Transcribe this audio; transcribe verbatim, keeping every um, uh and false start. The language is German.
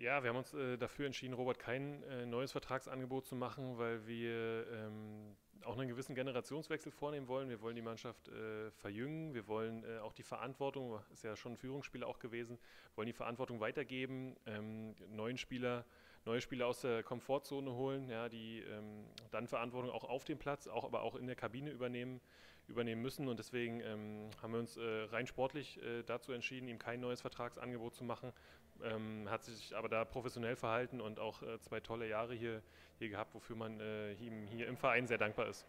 Ja, wir haben uns äh, dafür entschieden, Robert, kein äh, neues Vertragsangebot zu machen, weil wir ähm, auch einen gewissen Generationswechsel vornehmen wollen. Wir wollen die Mannschaft äh, verjüngen, wir wollen äh, auch die Verantwortung, ist ja schon ein Führungsspieler auch gewesen, wollen die Verantwortung weitergeben, ähm, neuen Spieler, neue Spieler aus der Komfortzone holen, ja, die ähm, dann Verantwortung auch auf dem Platz, auch, aber auch in der Kabine übernehmen, übernehmen müssen. Und deswegen ähm, haben wir uns äh, rein sportlich äh, dazu entschieden, ihm kein neues Vertragsangebot zu machen. Ähm, hat sich aber da professionell verhalten und auch äh, zwei tolle Jahre hier, hier gehabt, wofür man äh, ihm hier im Verein sehr dankbar ist.